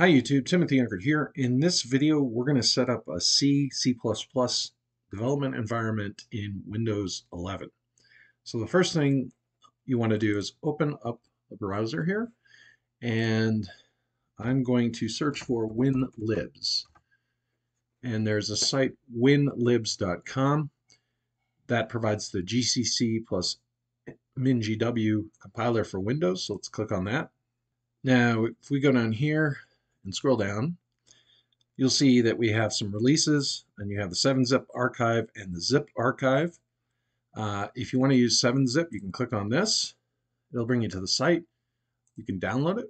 Hi YouTube, Timothy Unkert here. In this video, we're going to set up a C++ development environment in Windows 11. So the first thing you want to do is open up the browser here, and I'm going to search for WinLibs. And there's a site, winlibs.com, that provides the GCC plus MinGW compiler for Windows. So let's click on that. Now, if we go down here and scroll down, you'll see that we have some releases, and you have the 7-Zip archive and the Zip archive. If you want to use 7-Zip, you can click on this. It'll bring you to the site. You can download it.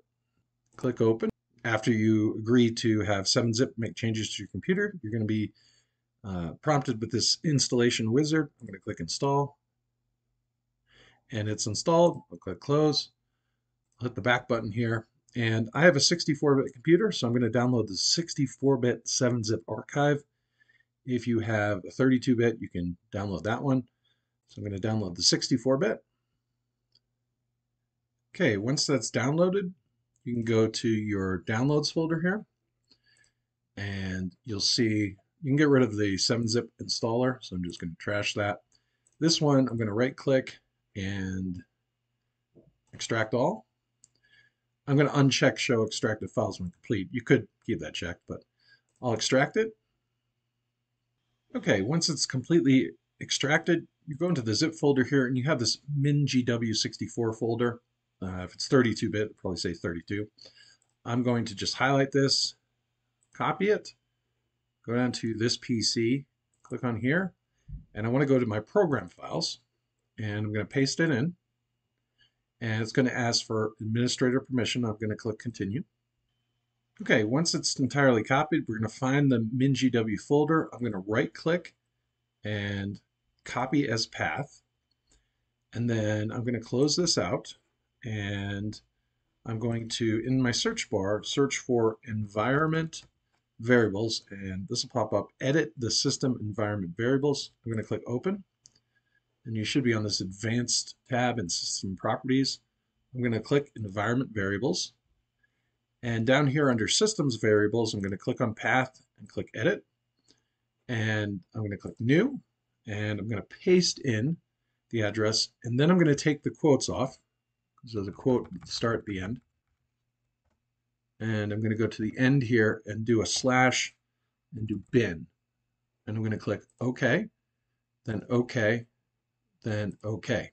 Click open. After you agree to have 7-Zip make changes to your computer, you're going to be prompted with this installation wizard. I'm going to click install, and it's installed. I'll click close. I'll hit the back button here. And I have a 64-bit computer, so I'm going to download the 64-bit 7-Zip archive. If you have a 32-bit, you can download that one. So I'm going to download the 64-bit. Okay, once that's downloaded, you can go to your downloads folder here, and you'll see you can get rid of the 7-Zip installer, so I'm just going to trash that. This one, I'm going to right-click and extract all. I'm going to uncheck show extracted files when complete. You could keep that checked, but I'll extract it. Okay, once it's completely extracted, you go into the zip folder here, and you have this MinGW64 folder. If it's 32-bit, it'll probably say 32. I'm going to just highlight this, copy it, go down to this PC, click on here, and I want to go to my program files, and I'm going to paste it in. And it's going to ask for administrator permission. I'm going to click continue. Okay, once it's entirely copied, we're going to find the MinGW folder. I'm going to right click and copy as path. And then I'm going to close this out. And I'm going to, in my search bar, search for environment variables. And this will pop up, edit the system environment variables. I'm going to click open. And you should be on this advanced tab in system properties. I'm going to click environment variables. And down here under systems variables, I'm going to click on path and click edit. And I'm going to click new. And I'm going to paste in the address. And then I'm going to take the quotes off, because there's a quote at the start, the end. And I'm going to go to the end here and do a slash and do bin. And I'm going to click OK, then OK. Then OK.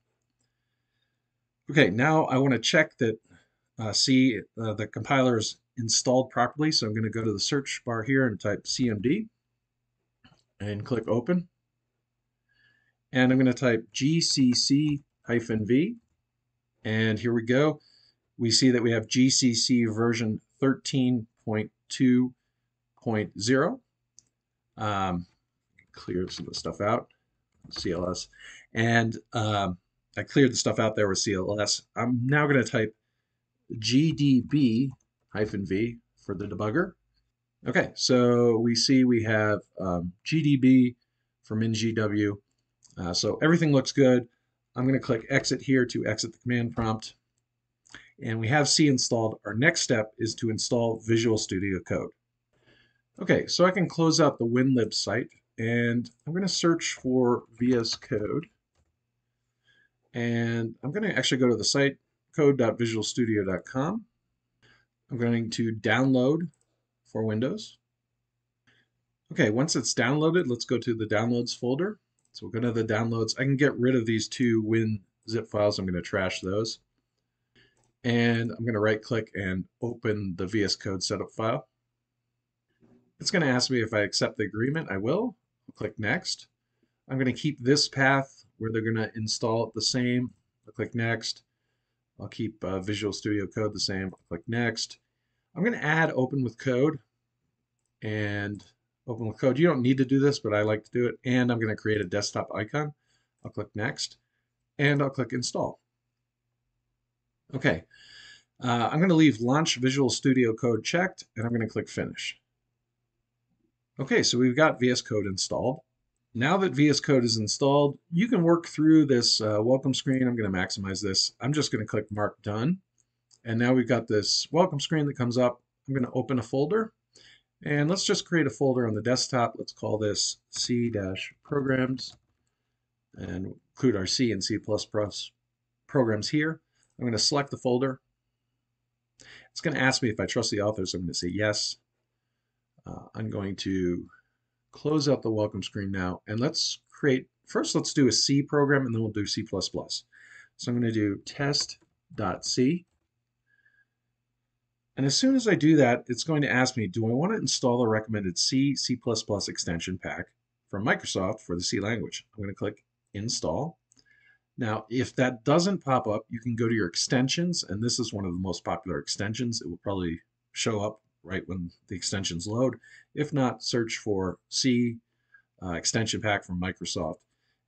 Okay, now I want to check that the compiler is installed properly. So I'm going to go to the search bar here and type CMD and click open. And I'm going to type GCC-V. And here we go. We see that we have GCC version 13.2.0. Clear some of the stuff out. CLS, and I cleared the stuff out there with CLS. I'm now going to type GDB-V for the debugger. Okay, so we see we have GDB from MinGW. So everything looks good. I'm going to click exit here to exit the command prompt. And we have C installed. Our next step is to install Visual Studio Code. Okay, so I can close out the WinLibs site. And I'm going to search for VS Code. And I'm going to actually go to the site, code.visualstudio.com. I'm going to download for Windows. Okay, once it's downloaded, let's go to the downloads folder. So we'll go to the downloads. I can get rid of these two WinZip files. I'm going to trash those. And I'm going to right click and open the VS Code setup file. It's going to ask me if I accept the agreement. I will. I'll click next. I'm going to keep this path where they're going to install it the same. I'll click next. I'll keep Visual Studio Code the same. I'll click next. I'm going to add open with code. And open with code. You don't need to do this, but I like to do it. And I'm going to create a desktop icon. I'll click next. And I'll click install. Okay. I'm going to leave launch Visual Studio Code checked. And I'm going to click finish. Okay, so we've got VS Code installed. Now that VS Code is installed, you can work through this welcome screen. I'm going to maximize this. I'm just going to click Mark Done. And now we've got this welcome screen that comes up. I'm going to open a folder, and let's just create a folder on the desktop. Let's call this C-Programs and include our C and C++ programs here. I'm going to select the folder. It's going to ask me if I trust the authors. I'm going to say yes. I'm going to close out the welcome screen now, and let's create, first let's do a C program, and then we'll do C++. So I'm going to do test.c. And as soon as I do that, it's going to ask me, do I want to install the recommended C++ extension pack from Microsoft for the C language? I'm going to click Install. Now, if that doesn't pop up, you can go to your extensions, and this is one of the most popular extensions. It will probably show up right when the extensions load. If not, search for C extension pack from Microsoft,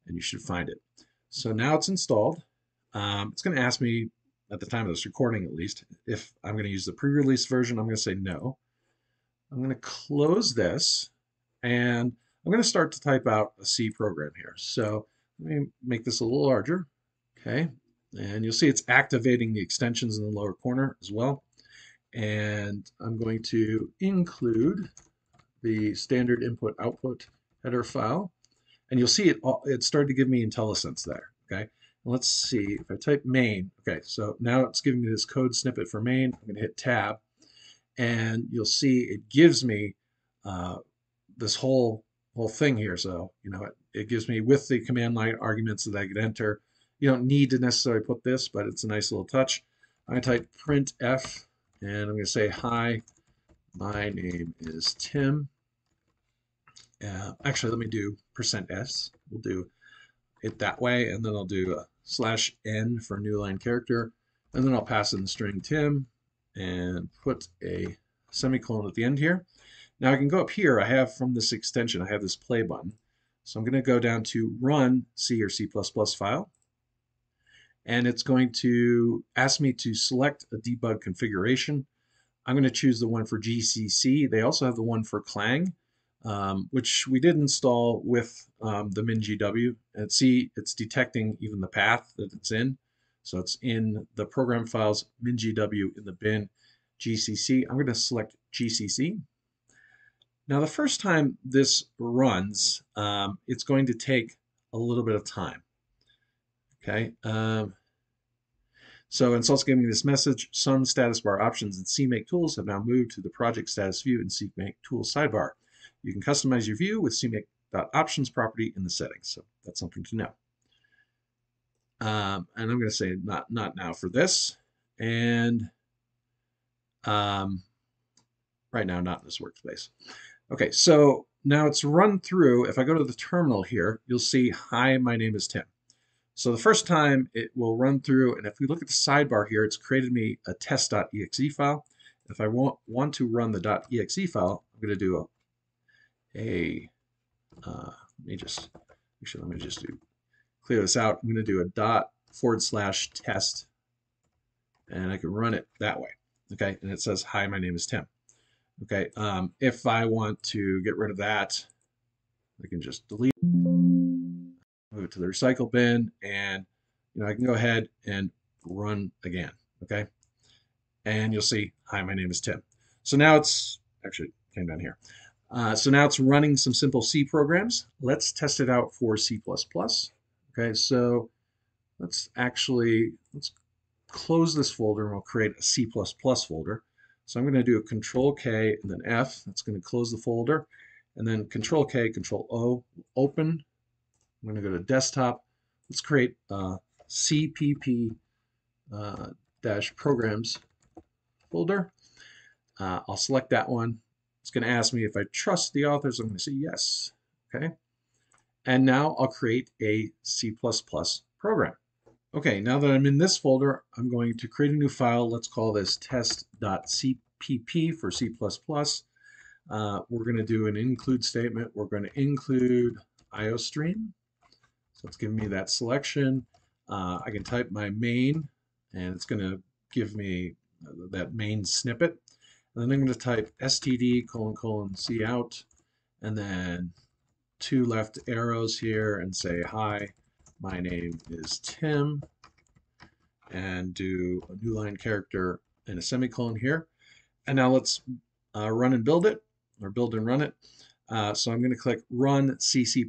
and you should find it. So now it's installed. It's going to ask me, at the time of this recording at least, if I'm going to use the pre-release version. I'm going to say no. I'm going to close this, and I'm going to start to type out a C program here. So let me make this a little larger, okay? And you'll see it's activating the extensions in the lower corner as well. And I'm going to include the standard input output header file. And you'll see it started to give me IntelliSense there, okay? Let's see, if I type main, okay, so now it's giving me this code snippet for main. I'm going to hit tab, and you'll see it gives me this whole thing here. So, you know, it gives me with the command line arguments that I could enter. You don't need to necessarily put this, but it's a nice little touch. I'm going to type printf, and I'm going to say, hi, my name is Tim. Actually, let me do %s. We'll do it that way, and then I'll do a /n for new line character, and then I'll pass in the string Tim and put a semicolon at the end here. Now I can go up here. I have from this extension, I have this play button. So I'm going to go down to run C or C++ file, and it's going to ask me to select a debug configuration. I'm going to choose the one for GCC. They also have the one for Clang, which we did install with the MinGW. And see, it's detecting even the path that it's in. So it's in the program files, MinGW in the bin, GCC. I'm going to select GCC. Now, the first time this runs, it's going to take a little bit of time. Okay. So it's giving me this message. Some status bar options in CMake tools have now moved to the project status view in CMake tools sidebar. You can customize your view with CMake.options property in the settings. So that's something to know. And I'm going to say not now for this. And right now, not in this workspace. Okay, so now it's run through. If I go to the terminal here, you'll see, hi, my name is Tim. So the first time it will run through, and if we look at the sidebar here, it's created me a test.exe file. If I want to run the .exe file, I'm going to do clear this out. I'm going to do a ./test, and I can run it that way. Okay, and it says, hi, my name is Tim. Okay, if I want to get rid of that, I can just delete, move it to the recycle bin, and you know I can go ahead and run again. Okay, and you'll see, hi, my name is Tim. So now it's actually came down here. So now it's running some simple C programs. Let's test it out for C++. Okay, so let's close this folder, and we'll create a C++ folder. So I'm going to do a Control-K and then F. That's going to close the folder. And then Control-K, Control-O, open. I'm going to go to desktop. Let's create a CPP -programs folder. I'll select that one. It's going to ask me if I trust the authors. I'm going to say yes. Okay. And now I'll create a C++ program. Okay. Now that I'm in this folder, I'm going to create a new file. Let's call this test.cpp for C++. We're going to do an include statement. We're going to include IOStream. So it's giving me that selection. I can type my main, and it's going to give me that main snippet. And then I'm going to type std : cout, and then two left arrows here, and say, hi, my name is Tim, and do a new line character and a semicolon here. And now let's run and build it, or build and run it. So I'm going to click Run C/C++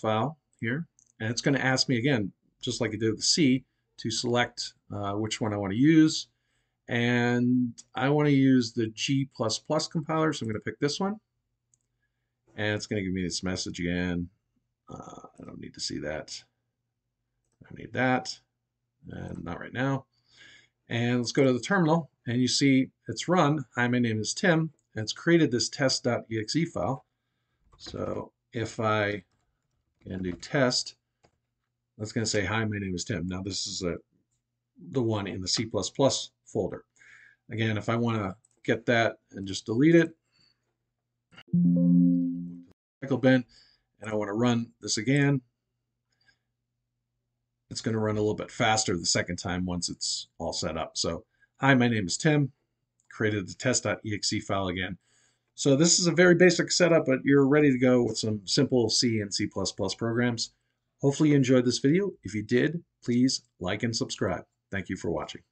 file here, and it's going to ask me again, just like it did with C, to select which one I want to use. And I want to use the G++ compiler, so I'm going to pick this one. And it's going to give me this message again. I don't need to see that. I need that, and not right now. And let's go to the terminal, and you see it's run. Hi, my name is Tim, and it's created this test.exe file. So if I can do test, that's going to say, hi, my name is Tim. Now this is the one in the C++ folder. Again, if I want to get that and just delete it, recycle bin, and I want to run this again, it's going to run a little bit faster the second time once it's all set up. So, hi, my name is Tim. Created the test.exe file again. So this is a very basic setup, but you're ready to go with some simple C and C++ programs. Hopefully you enjoyed this video. If you did, please like and subscribe. Thank you for watching.